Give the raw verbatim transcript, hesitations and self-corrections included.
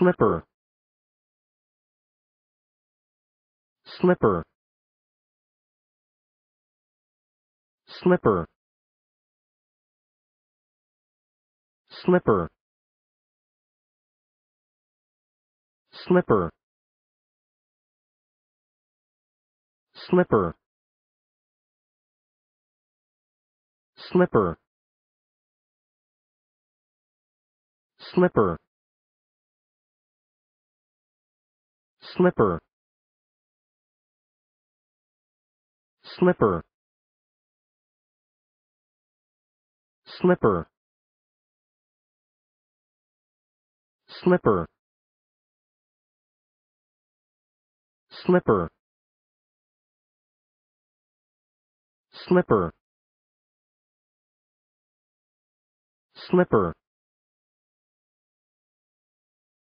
slipper, slipper, slipper, slipper, slipper, slipper, slipper, slipper, slipper, slipper, slipper, slipper, slipper, slipper, slipper,